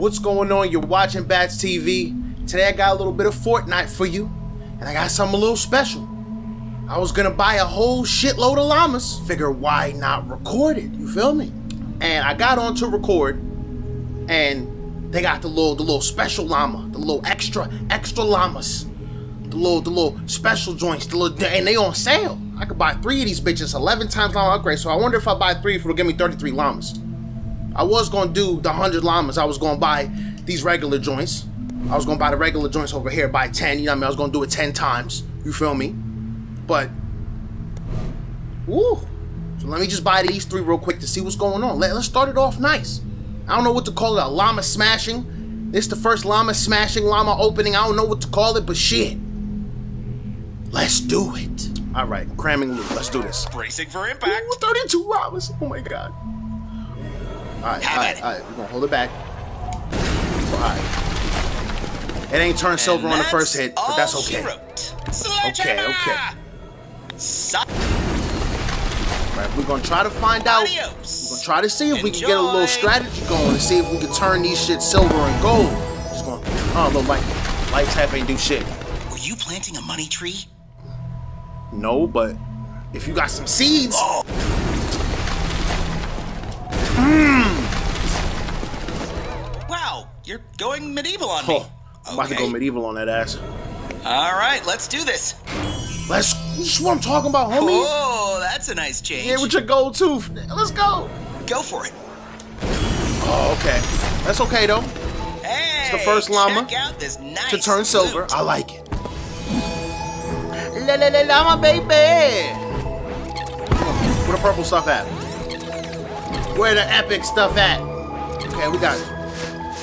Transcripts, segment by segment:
What's going on? You're watching Bats TV. Today I got a little bit of Fortnite for you, and I got something a little special. I was gonna buy a whole shitload of llamas. Figure why not record it? You feel me? And I got on to record, and they got the little special llama, the little extra llamas, the little special joints, and they on sale. I could buy 3 of these bitches, 11 times llama upgrade. So I wonder if I buy 3, if it'll give me 33 llamas. I was gonna do the 100 llamas. I was gonna buy these regular joints. I was gonna buy the regular joints over here by 10, you know what I mean? I was gonna do it 10 times, you feel me? But, woo. So let me just buy these 3 real quick to see what's going on. Let's start it off nice. I don't know what to call it, a llama smashing. This is the first llama smashing, llama opening. I don't know what to call it, but shit. Let's do it. All right, cramming loot, let's do this. Bracing for impact. Ooh, 32 llamas, oh my God. All right, we're gonna hold it back. All right. It ain't turned silver on the first hit, but that's okay. All right, we're gonna try to find out. We're gonna try to see if we can get a little strategy going to see if we can turn these shit silver and gold. Just gonna, oh, look, light tap ain't do shit. Were you planting a money tree? No, but if you got some seeds. Oh. Wow, you're going medieval on me. I'm about to go medieval on that ass. All right, let's do this. This is what I'm talking about, homie. Oh, that's a nice change. Yeah, with your gold tooth. Let's go. Go for it. Oh, okay. That's okay, though. Hey, it's the first llama to turn silver. I like it. Llama, baby. Where the purple stuff at? Where the epic stuff at? Okay, we got it.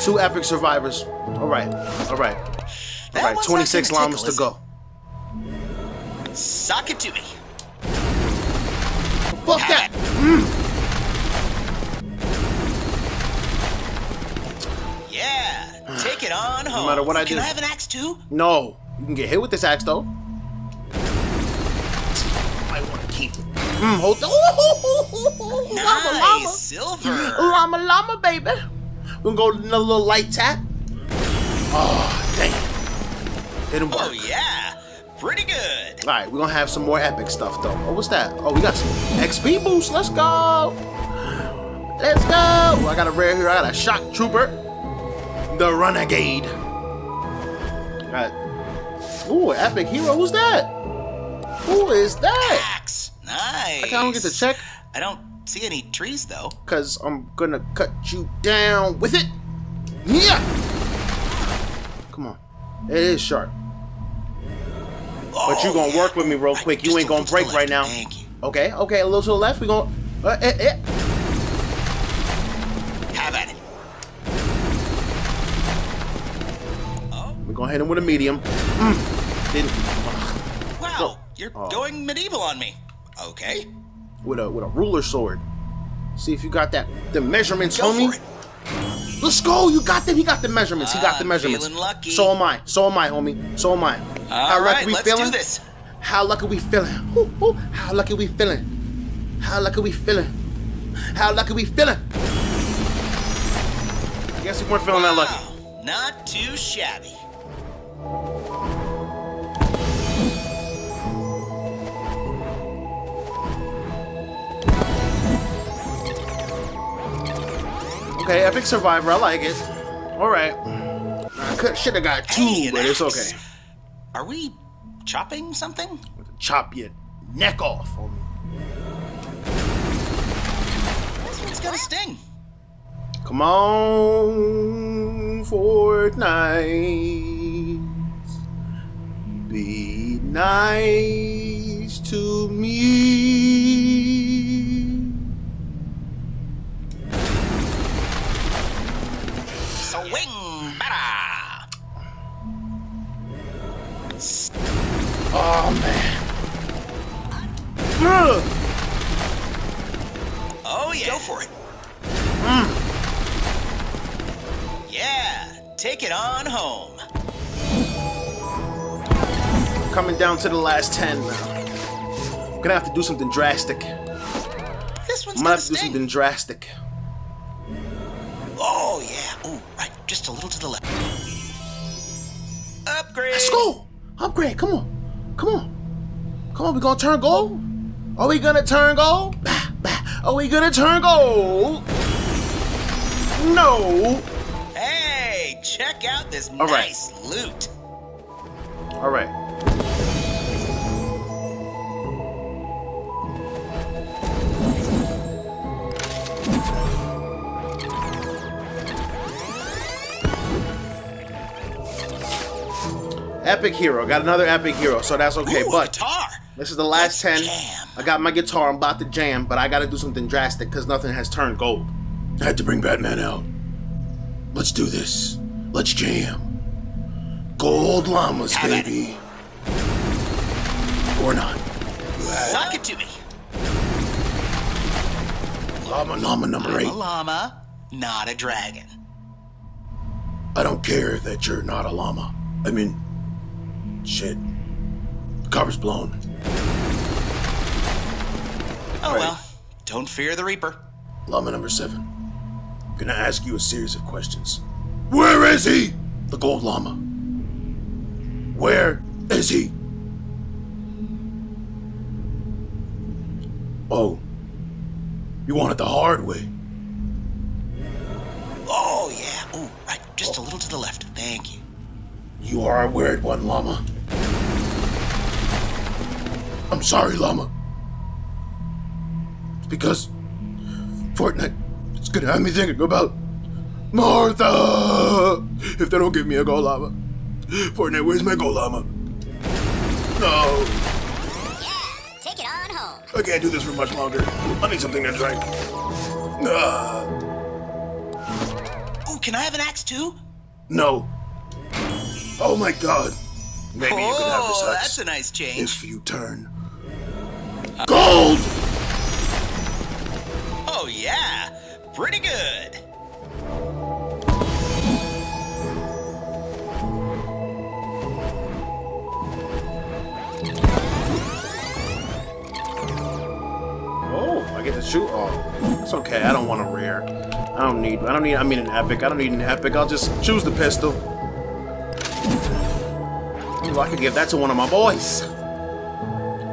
2 epic survivors. All right. All right, 26 llamas to go. Sock it to me. Fuck that. Yeah, take it on home. No matter what I do. Can I have an axe too? No, you can get hit with this axe though. I want to keep it. Hold on. Nice. Llama. Silver. Llama, baby. We're gonna go to another little light tap. Oh, damn. Didn't work. Oh, yeah. Pretty good. All right, we're gonna have some more epic stuff, though. Oh, what's that? Oh, we got some XP boost. Let's go. Let's go. Oh, I got a rare here. I got a shock trooper. The renegade. All right. Ooh, epic hero. Who's that? Who is that? Axe. Nice. I don't get to check. I don't see any trees though. Cause I'm gonna cut you down with it. Yeah. Come on. It is sharp. Oh, but you gonna work with me real quick. You ain't gonna break right now. Okay. A little to the left. We gonna. Have at it. Oh. We're gonna hit him with a medium. Didn't. Wow. So, you're going medieval on me. Okay. With a ruler sword. See if you got the measurements, homie. Let's go. You got them. He got the measurements. Feeling lucky. So am I, homie. So am I. All right, let's do this. How lucky we feeling? Ooh, how lucky we feeling? How lucky we feeling? How lucky we feeling? I guess we weren't feeling that lucky. Not too shabby. Okay, epic survivor, I like it. All right. I should've got 2, but it's okay. Are we chopping something? Chop your neck off, homie. This one's gonna sting. Come on, Fortnite. Be nice to me. Swing better. Oh man! Oh yeah! Go for it! Yeah! Take it on home. Coming down to the last 10 now. I'm gonna have to do something drastic. This one's gonna sting. I'm gonna have to do something drastic. Oh yeah! Ooh, right. Just a little to the left. Upgrade! Let's go! Upgrade, come on. Come on. Come on, we gonna turn gold? Are we gonna turn gold? Bah, bah. Are we gonna turn gold? No. Hey, check out this nice loot. All right. Epic hero. Got another epic hero, so that's okay. Ooh, but guitar. This is the last 10. Jam. I got my guitar. I'm about to jam, but I got to do something drastic because nothing has turned gold. I had to bring Batman out. Let's do this. Let's jam. Gold llamas, baby. Or not. Suck it to me. Llama number 8. I'm a llama, not a dragon. I don't care that you're not a llama. I mean, shit. The cover's blown. Oh well, don't fear the Reaper. Llama number 7. I'm gonna ask you a series of questions. Where is he? The gold llama. Where is he? Oh, you want it the hard way. Oh yeah, ooh, right, just a little to the left, thank you. You are a weird one, llama. I'm sorry, llama. It's because Fortnite, it's gonna have me thinking about Martha! If they don't give me a gold llama. Fortnite, where's my gold llama? No! Yeah, take it on home. I can't do this for much longer. I need something to drink. Oh, can I have an axe too? No. Oh my god. Maybe you can have this axe. That's a nice change. If you turn. Gold! Oh yeah, pretty good. Oh, I get to shoot. Oh, it's okay. I don't want a rare. I mean an epic. I don't need an epic. I'll just choose the pistol. Ooh, I could give that to one of my boys.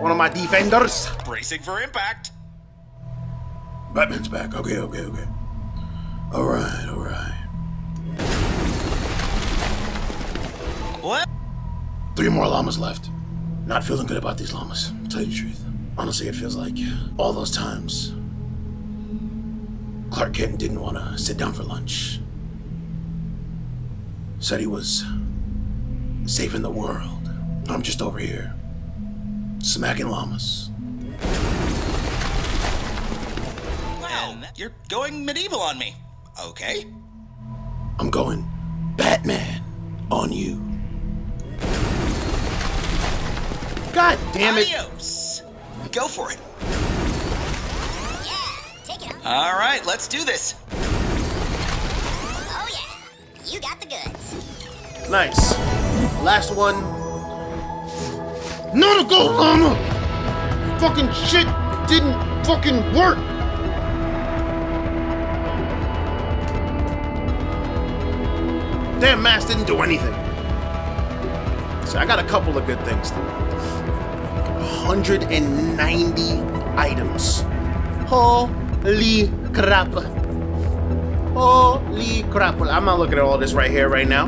One of my defenders. Bracing for impact. Batman's back. Okay, okay, okay. All right, all right. What? 3 more llamas left. Not feeling good about these llamas, to tell you the truth. Honestly, it feels like all those times Clark Kent didn't want to sit down for lunch. Said he was saving the world. I'm just over here, smacking llamas. You're going medieval on me. Okay. I'm going Batman on you. God damn it. Adios. Go for it. Yeah, take it on. All right, let's do this. Oh yeah, you got the goods. Nice. Last one. No, the gold llama. Fucking shit didn't fucking work. Damn mask didn't do anything. So I got a couple of good things though. 190 items. Holy crap. Holy crap. Well, I'm not looking at all this right here right now.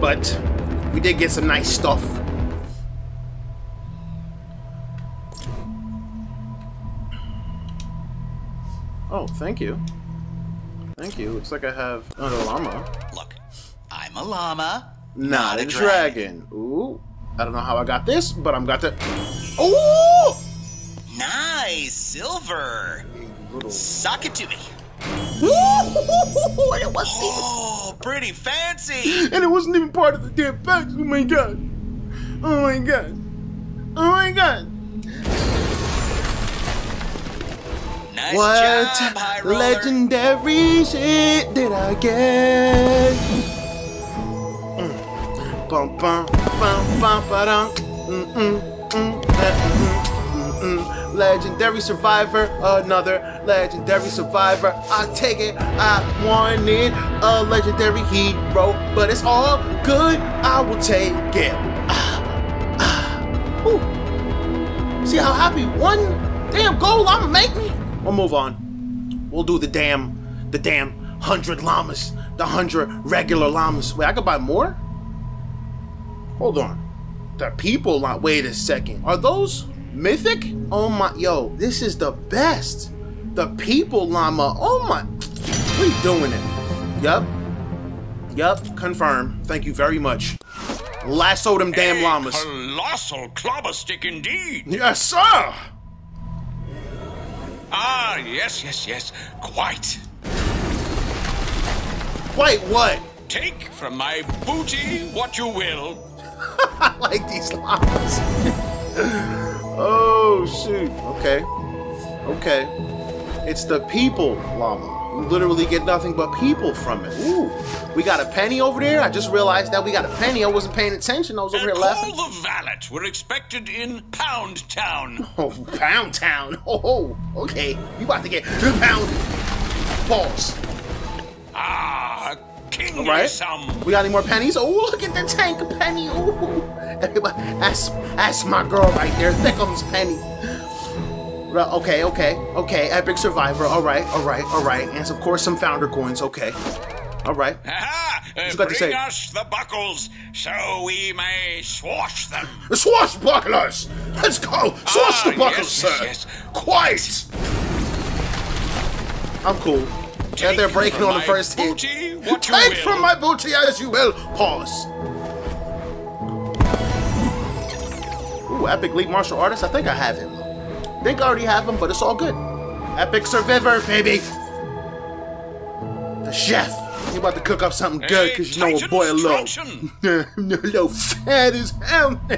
But we did get some nice stuff. Oh, thank you. Thank you. Looks like I have another llama. Look. I'm a llama, not a dragon. Ooh, I don't know how I got this, but I'm got the. Ooh! Nice silver. Suck it to me. Ooh! And it wasn't even pretty fancy. And it wasn't even part of the damn packs. Oh my god! Oh my god! Oh my god! Nice job, high roller. What legendary shit did I get? Bum bum bum bum ba dum. Legendary survivor, another legendary survivor. I take it, I wanted a legendary hero, but it's all good, I will take it. Ooh. See how happy one damn goal I'ma make me? We'll move on. We'll do the damn 100 llamas, the 100 regular llamas. Wait, I could buy more? Hold on. The people lot. Wait a second. Are those mythic? Oh my, yo, this is the best. The people llama. Oh my, we doing it. Yup. Confirm. Thank you very much. Lasso them damn llamas. Colossal clobber stick indeed. Yes, sir. Ah, yes. Quite. Quite what? Take from my booty what you will. I like these llamas. Oh, shoot. Okay. It's the people llama. You literally get nothing but people from it. Ooh. We got a penny over there. I just realized that we got a penny. I wasn't paying attention. I was over here laughing. All the valet were expected in Pound Town. Oh, Pound Town. Oh, okay. You about to get pounded. Pause. Ah, king right. We got any more pennies? Oh, look at the tank of penny. Ooh. Everybody, that's my girl right there. Thickums penny. Okay. Epic survivor. All right. And of course, some founder coins. Okay. All right. Bring us the buckles so we may swash them. Swash bucklers. Let's go. Swash the buckles, yes, sir. Yes. Quite. I'm cool. Yeah, they're breaking on the first hit. Take from my booty as you will. Pause. Ooh, epic league martial artist. I think I have him. I think I already have him, but it's all good. Epic survivor, baby. The chef. He about to cook up something good, because you know a boy low. Yo, fat as hell. All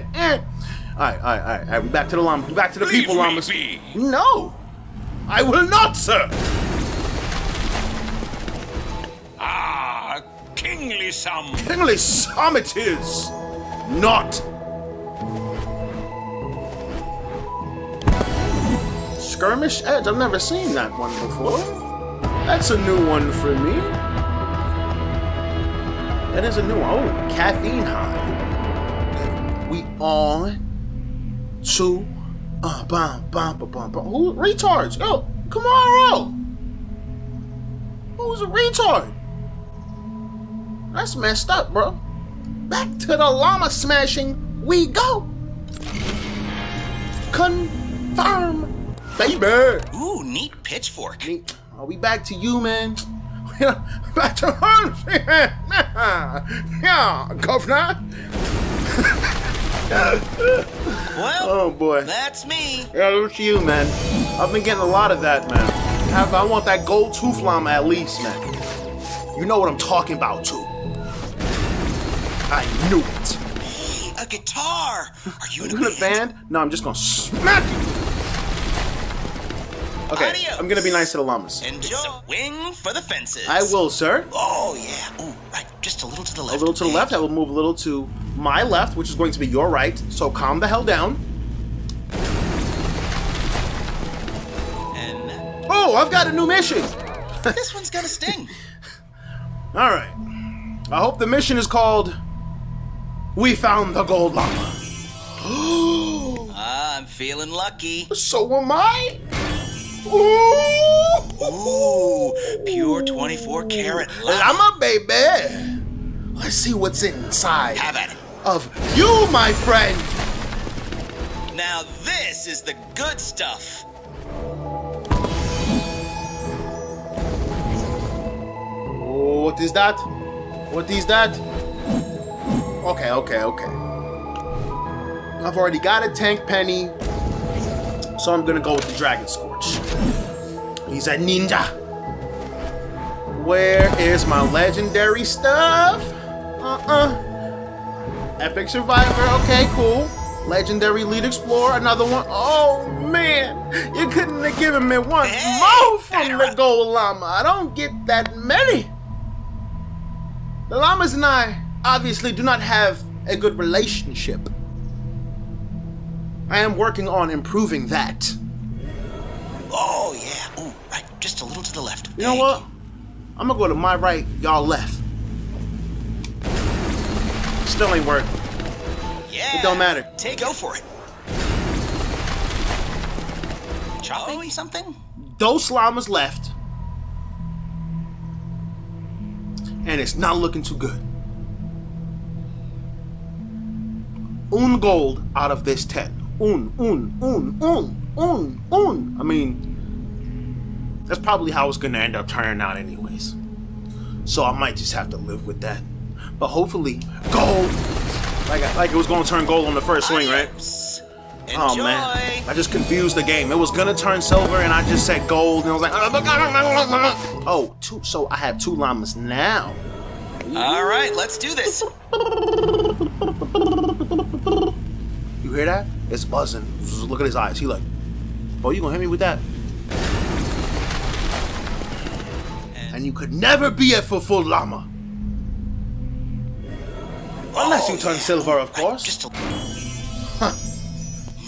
right. We back to the llamas. Back to the people llamas. No, I will not, sir. Kingly sum. Kingly sum it is. Not. Skirmish Edge. I've never seen that one before. That's a new one for me. That is a new one. Oh, caffeine high. We on to Who retards? Yo, Kamaro. Who's a retard? That's messed up, bro. Back to the llama smashing we go. Confirm, baby. Ooh, neat pitchfork. Are we back to you, man? Back to us, man. Yeah, governor. Well, oh boy. That's me. Yeah, that's you, man. I've been getting a lot of that, man. I want that gold tooth llama at least, man. You know what I'm talking about, too. I knew it. Hey, a guitar! Are you in a band? No, I'm just gonna smack you! Okay, adios. I'm gonna be nice to the llamas. Enjoy. Swing for the fences. I will, sir. Oh, yeah. Ooh, right. Just a little to the left. A little to the left. I will move a little to my left, which is going to be your right. So calm the hell down. And... oh, I've got a new mission! This one's got a sting. All right. I hope the mission is called "We Found the Gold Llama." I'm feeling lucky. So am I. Ooh, pure 24-karat llama, baby. Let's see what's inside. Have at it. Of you, my friend. Now this is the good stuff. What is that? What is that? Okay. I've already got a tank penny, so I'm gonna go with the Dragon Scorch. He's a ninja. Where is my legendary stuff? Epic survivor. Okay, cool. Legendary lead explorer. Another one. Oh man, you couldn't have given me one more from the gold llama. I don't get that many. The llamas and I obviously do not have a good relationship. I am working on improving that. Oh, yeah. Ooh, right. Just a little to the left. You know what? I'm gonna go to my right, y'all left. Still ain't working. Yeah. It don't matter. Go for it. Chopping something? Those llamas left. And it's not looking too good. 1 gold out of this 10. I mean, that's probably how it's gonna end up turning out anyways. So I might just have to live with that. But hopefully, gold! Like it was gonna turn gold on the first swing, right? Enjoy. Oh man, I just confused the game. It was gonna turn silver and I just said gold and I was like, oh, so I have 2 llamas now. All right, let's do this. You hear that? It's buzzing. Look at his eyes. He like, oh, you gonna hit me with that? And you could never be a full llama. Unless you turn silver, of course. Huh.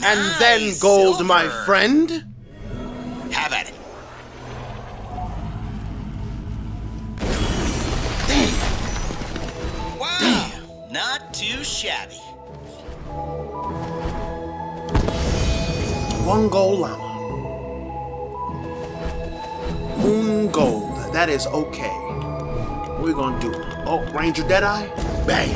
And then gold, silver. My friend. Have at it. Damn. Wow. Damn. Not too shabby. 1 gold llama. 1 gold. That is okay. What are we gonna do? Oh, Ranger Deadeye? Bang.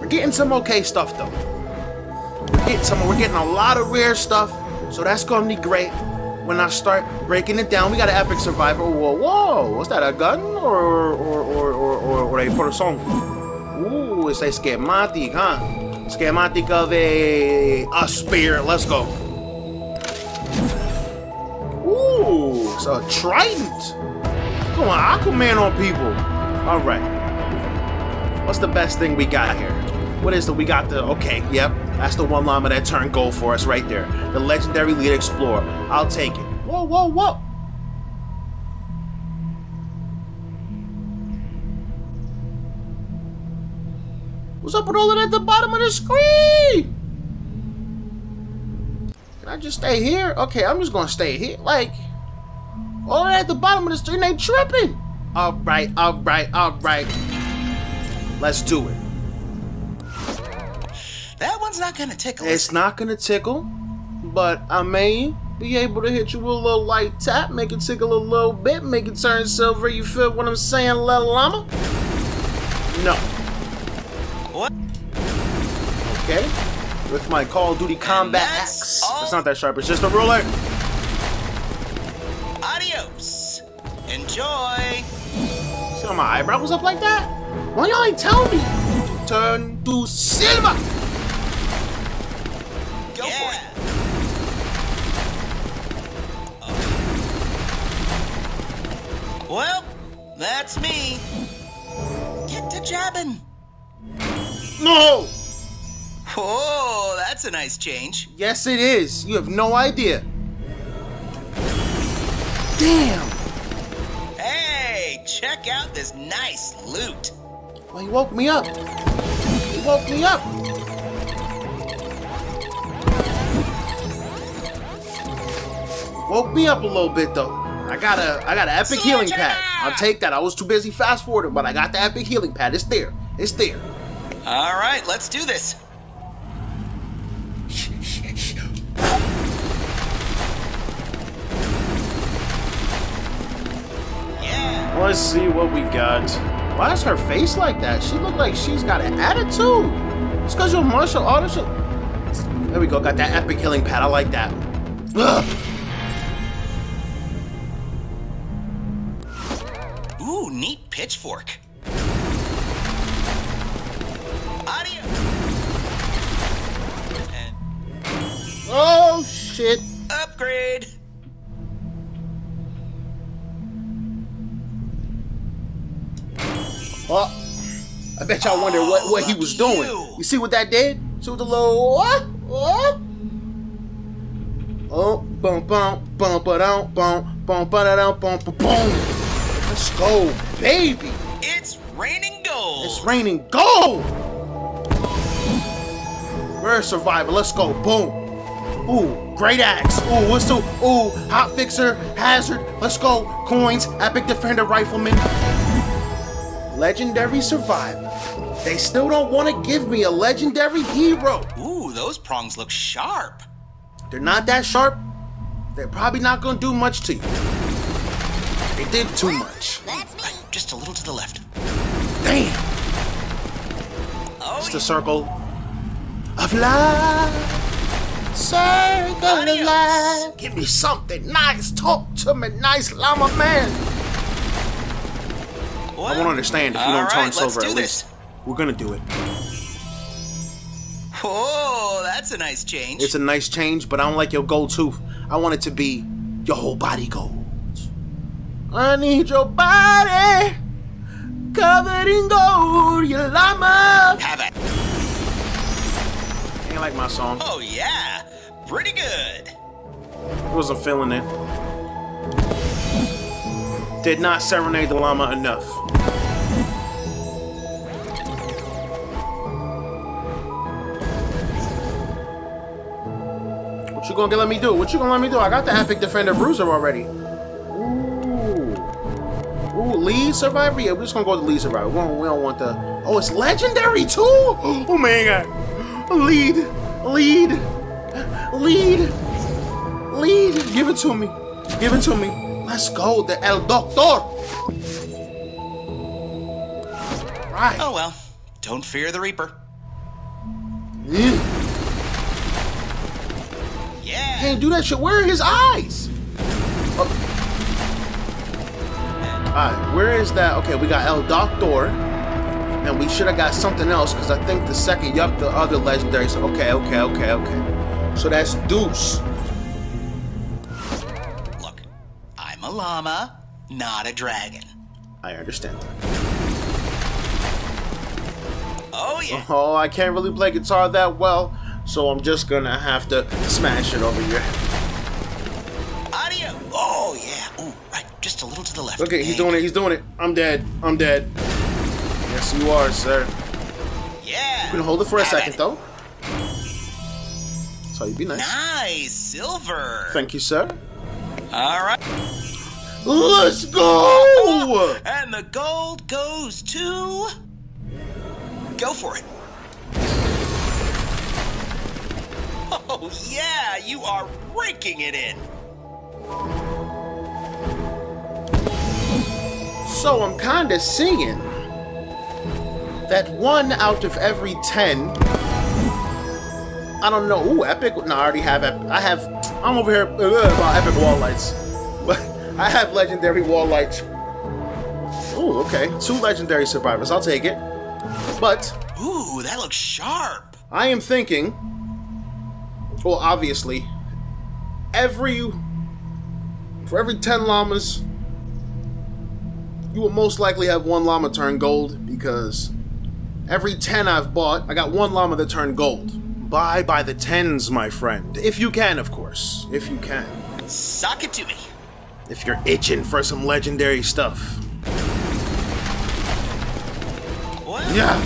We're getting some okay stuff though. We're getting a lot of rare stuff, so that's gonna be great. When I start breaking it down, we got an epic survivor. Whoa, what's that? A gun or a corazón? Ooh, it's a schematic, huh? Schematic of a spear. Let's go. Ooh, it's a trident. Come on, Aquaman on people. All right. What's the best thing we got here? What is the okay, yep, that's the 1 llama that turned gold for us right there. The legendary lead explorer. I'll take it. Whoa, whoa, whoa. What's up with all of that at the bottom of the screen? Can I just stay here? Okay, I'm just gonna stay here. Like, all of that at the bottom of the screen ain't tripping. All right, all right, all right. Let's do it. That one's not gonna tickle. It's not gonna tickle, but I may be able to hit you with a little light tap, make it tickle a little bit, make it turn silver. You feel what I'm saying, little llama? No. What? Okay. With my Call of Duty combat axe. It's not that sharp. It's just a ruler. Adios. Enjoy. See how my eyebrow was up like that? Why y'all ain't tell me? Turn to silver. Go for it. Oh. Well, that's me. Get to jabbing. No! Oh, that's a nice change. Yes, it is. You have no idea. Damn. Hey, check out this nice loot. Well, he woke me up. He woke me up. Woke me up a little bit though. I got an epic healing pad. I'll take that. I was too busy fast forwarding, but I got the epic healing pad. It's there. It's there. All right, let's do this. Yeah. Let's see what we got. Why is her face like that? She looked like she's got an attitude. It's because you're martial artist. There we go. Got that epic healing pad. I like that. Ugh. Ooh, neat pitchfork. Audio. Oh, shit. Upgrade. Oh, I bet y'all wonder what he was doing. You see what that did? See what the little... Oh, bum, bum, bum, ba-dum, bum, bum, ba-da-dum, bum, ba-boom. Let's go, baby. It's raining gold. It's raining gold. We're a survivor. Let's go. Boom. Ooh, great axe. Ooh, what's so? Ooh, hot fixer, hazard. Let's go. Coins, epic defender, rifleman. Legendary survivor. They still don't want to give me a legendary hero. Ooh, those prongs look sharp. They're not that sharp. They're probably not going to do much to you. They did too much. That's me. Right, just a little to the left. Damn. Oh, it's the circle of life. Circle of life. Give me something nice. Talk to me nice, llama man. What? I won't understand if you don't turn us over at least. We're gonna do it. Oh, that's a nice change. It's a nice change, but I don't like your gold tooth. I want it to be your whole body gold. I need your body covered in gold, you llama. Have it. Ain't like my song. Oh yeah, pretty good. I wasn't feeling it. Did not serenade the llama enough. What you gonna let me do? What you gonna let me do? I got the epic defender bruiser already. Ooh. Ooh, lead survivor? Yeah, we're just gonna go with the lead survivor. We don't want the... Oh, it's legendary too? Oh man, lead. Give it to me. Give it to me. Let's go, the El Doctor. Right. Oh well, don't fear the Reaper. Yeah. Yeah. Can't do that shit. Where are his eyes? Oh. Alright, where is that? Okay, we got El Doctor. And we should have got something else because I think the second, yup, the other legendary. So, okay. So that's Deuce. Look, I'm a llama, not a dragon. I understand that. Oh, yeah. Oh, I can't really play guitar that well. So I'm just gonna have to smash it over here. Audio. Oh yeah. Ooh, right. Just a little to the left. Okay, he's doing it. He's doing it. I'm dead. I'm dead. Yes, you are, sir. Yeah. You can hold it for a second, though. So you'd be nice. Nice silver. Thank you, sir. All right. Let's go. And the gold goes to. Go for it. Oh yeah, you are raking it in. So I'm kind of seeing that 1 out of every 10. I don't know. Ooh, epic. No, I already have. I'm over here about epic wall lights. I have legendary wall lights. Ooh, okay. 2 legendary survivors. I'll take it. But ooh, that looks sharp. I am thinking. Well, obviously, for every 10 llamas, you will most likely have 1 llama turn gold because every 10 I've bought, I got 1 llama that turned gold. Buy by the tens, my friend. If you can, of course. If you can. Sock it to me. If you're itching for some legendary stuff. What? Yeah.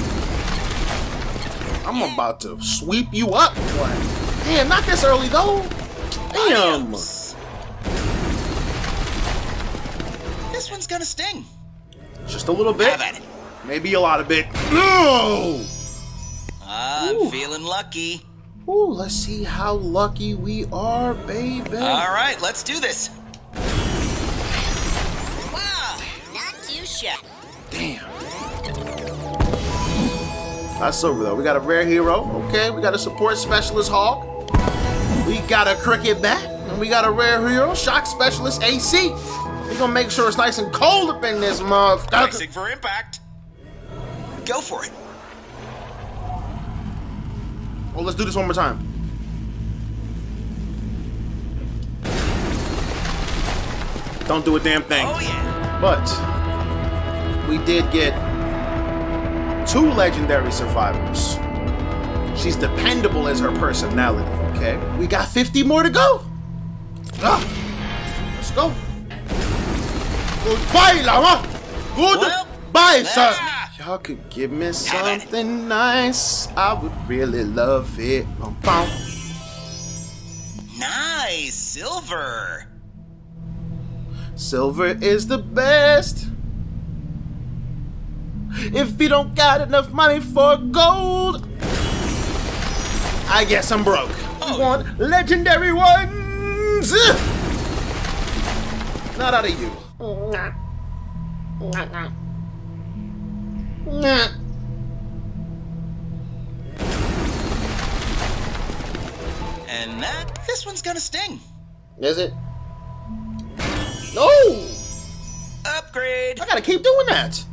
I'm about to sweep you up, boy. Damn, not this early though. Damn. This one's gonna sting. Just a little bit. Maybe a lot of bit. No. I'm feeling lucky. Ooh, let's see how lucky we are, baby. All right, let's do this. Wow, not too shabby. Damn. That's over though. We got a rare hero. Okay, we got a support specialist hog. We got a cricket bat, and we got a rare hero, shock specialist AC. We're gonna make sure it's nice and cold up in this motherfucker. Pricing for impact. Go for it. Oh, let's do this one more time. Don't do a damn thing. Oh, yeah. But we did get 2 legendary survivors. She's dependable as her personality, okay? We got 50 more to go! Ah, let's go! Goodbye, llama! Goodbye, sir! y'all could give me something nice, I would really love it. Bum, bum. Nice, silver. Silver is the best. If you don't got enough money for gold, I guess I'm broke. Oh. Want legendary ones? Not out of you. Nah. Nah, nah. Nah. And this one's gonna sting. Is it? No! Upgrade! I gotta keep doing that!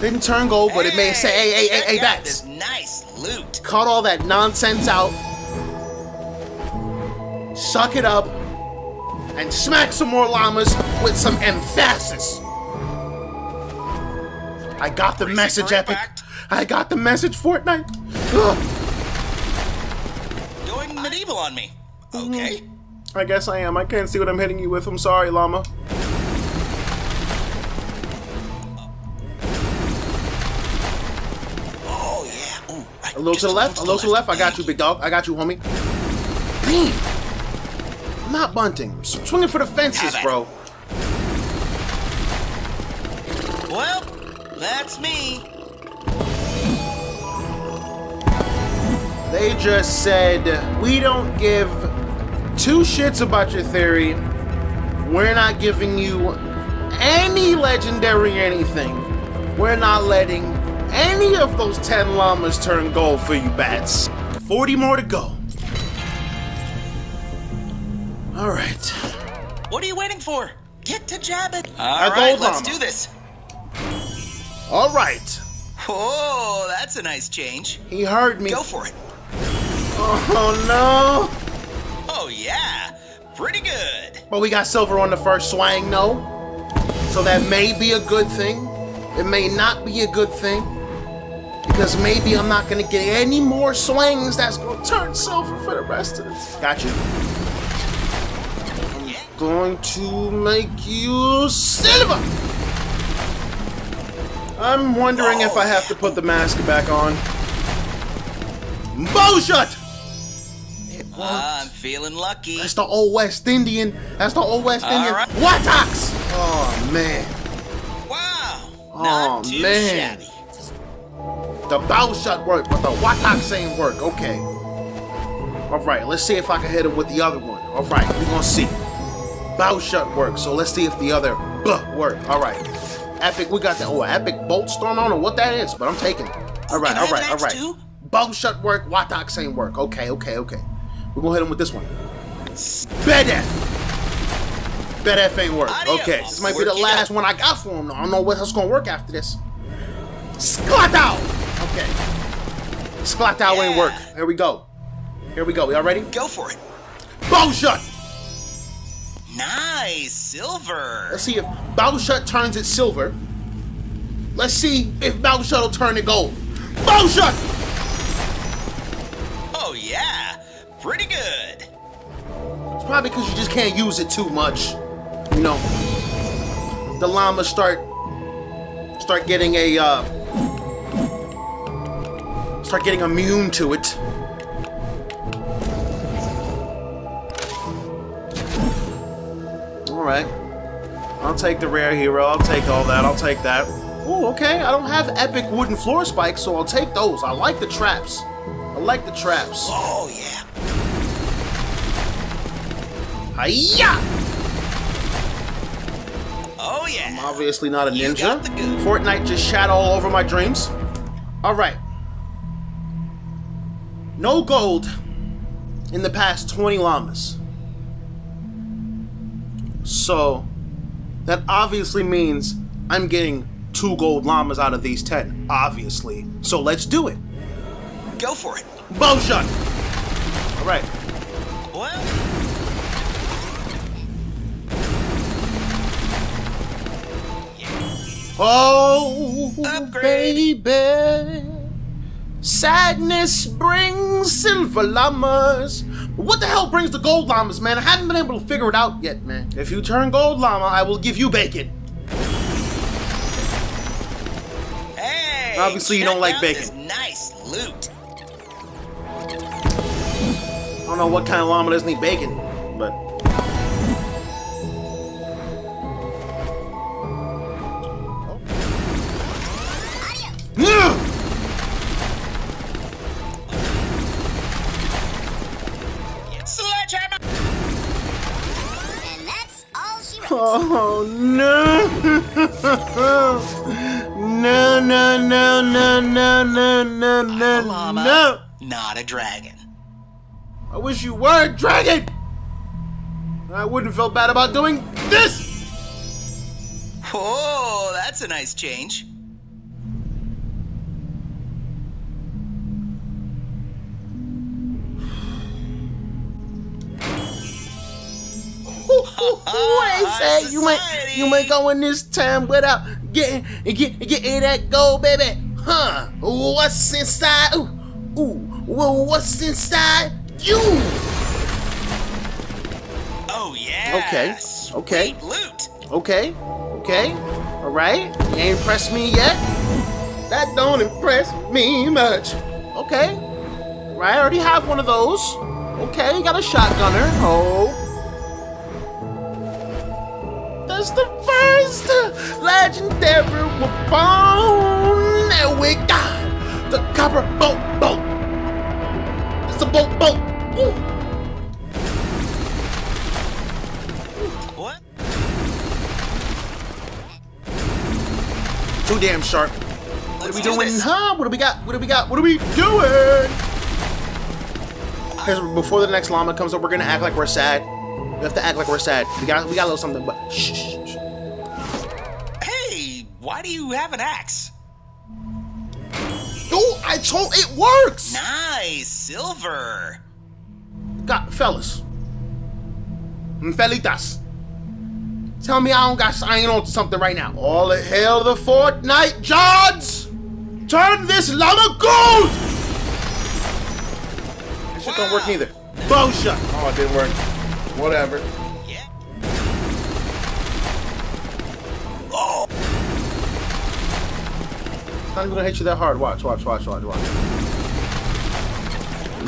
Didn't turn gold, but it made say, hey, bats! Nice loot! Cut all that nonsense out. Suck it up. And smack some more llamas with some emphasis. I got the message, Epic. I got the message, Fortnite. Ugh. Going medieval on me. Okay. I guess I am. I can't see what I'm hitting you with. I'm sorry, llama. Oh, yeah. Ooh, right. A little to the left. A little to the left. I got you, big dog. I got you, homie. Damn. I'm not bunting. I'm swinging for the fences, bro. Well, that's me. They just said, we don't give two shits about your theory. We're not giving you any legendary anything. We're not letting any of those 10 llamas turn gold for you, bats. 40 more to go. All right. What are you waiting for? Get to jabbing. All right, let's do this. All right. Oh, that's a nice change. He heard me. Go for it. Oh, no. Oh, yeah. Pretty good. But we got silver on the first swing, no? So that may be a good thing. It may not be a good thing. Because maybe I'm not going to get any more swings that's going to turn silver for the rest of this. Got you. Going to make you silver. I'm wondering if I have to put the mask back on. Bullshit! It worked. I'm feeling lucky. That's the old West Indian. That's the old West Indian. Right. What ox? Oh man. Wow. Not too man. Shabby. The bullshit worked, but the watox ain't work. Okay. All right. Let's see if I can hit him with the other one. All right. We're gonna see. Bow shot works, so let's see if the other works. All right, Epic, we got that. Oh, Epic bolt storm. I don't know what that is, but I'm taking it. All right, all right, all right. Bow shot work, watox ain't work. Okay, okay, okay. We're gonna hit him with this one. Bedef. Bedef ain't work. Okay, this might be the last one I got for him. I don't know what else gonna work after this. Sklatow. Okay. Sklatow ain't work. Here we go. Here we go. Y'all ready? Go for it. Bow shot. Nice, silver. Let's see if Battleshut turns it silver. Let's see if Battleshut will turn it gold. Battleshut! Oh yeah, pretty good. It's probably because you just can't use it too much. You know, the llamas start getting immune to it. All right, I'll take the rare hero. I'll take all that. I'll take that. Oh, okay. I don't have epic wooden floor spikes, so I'll take those. I like the traps. I like the traps. Oh yeah. Hiya! Oh yeah. I'm obviously not a ninja. Fortnite just shat all over my dreams. All right. No gold in the past 20 llamas. So, that obviously means I'm getting 2 gold llamas out of these 10, obviously. So let's do it. Go for it. Bow shot. All right. What? Oh, upgrade. Baby. Sadness brings silver llamas, What the hell brings the gold llamas, man? I haven't been able to figure it out yet, man. If you turn gold llama, I will give you bacon. Hey, obviously you don't like bacon. Nice loot. I don't know what kind of llama doesn't eat bacon, but oh no! No, no, no, no, no, no, no, no, no! Not a dragon. I wish you were a dragon! I wouldn't feel bad about doing this! Oh, that's a nice change. I say you might go in this time without getting that gold, baby, huh? What's inside? Ooh, ooh, what's inside you? Oh yeah. Okay. Okay. Sweet loot. Okay. Okay. All right. You ain't impressed me yet. That don't impress me much. Okay. Right. I already have one of those. Okay. You got a shotgunner. Oh. That's the first legendary weapon that we got. The copper bolt bolt. It's a bolt bolt. Ooh. What? Too damn sharp. What are we doing? Huh? What do we got? What do we got? What are we doing? Because before the next llama comes up, we're gonna act like we're sad. We have to act like we're sad. We got a little something, but shh, shh, shh. Hey, why do you have an axe? Oh, I told it works. Nice, silver. Got fellas, felitas. Tell me I don't got sign on to something right now. All the hell, the Fortnite Johns. Turn this llama gold. That shit don't work neither. Bow shot. Oh, it didn't work. Whatever. Yeah. Oh! It's not even gonna hit you that hard. Watch, watch, watch, watch, watch.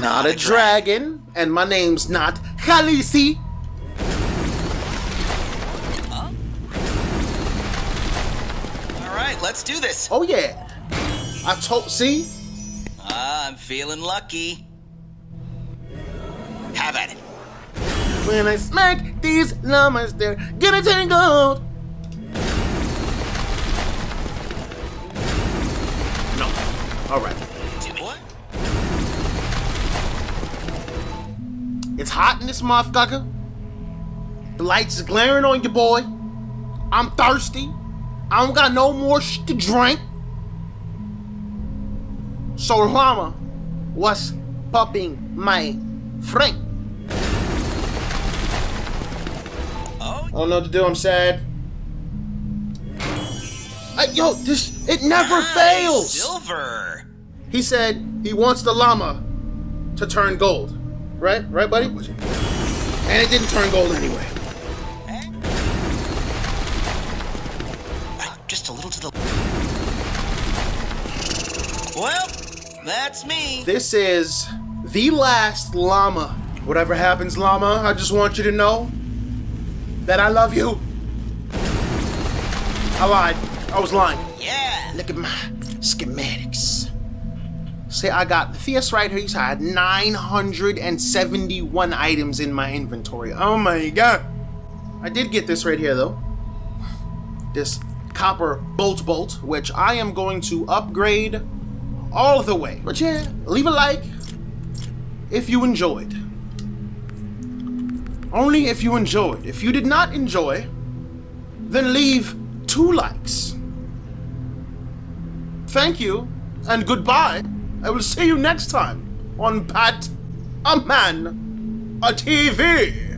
Not a dragon, and my name's not Khaleesi. Huh? All right, let's do this. Oh yeah. I told. See? I'm feeling lucky. Have at it. When I smack these llamas, they're gonna tangled. No. All right. It's hot in this motherfucker. The lights are glaring on your boy. I'm thirsty. I don't got no more shit to drink. So llama was popping my friend. I don't know what to do, I'm sad. Yo, this, it never fails! Silver! He said he wants the llama to turn gold. Right? Right, buddy? And it didn't turn gold anyway. Just a little to the... Well, that's me. This is the last llama. Whatever happens, llama, I just want you to know that I love you. I lied. I was lying. Yeah. Look at my schematics. Say I got this right here. I had 971 items in my inventory. Oh my god. I did get this right here though. This copper bolt bolt, which I am going to upgrade all the way. But yeah, leave a like if you enjoyed. Only if you enjoyed. If you did not enjoy, then leave 2 likes. Thank you, and goodbye. I will see you next time on Batman TV.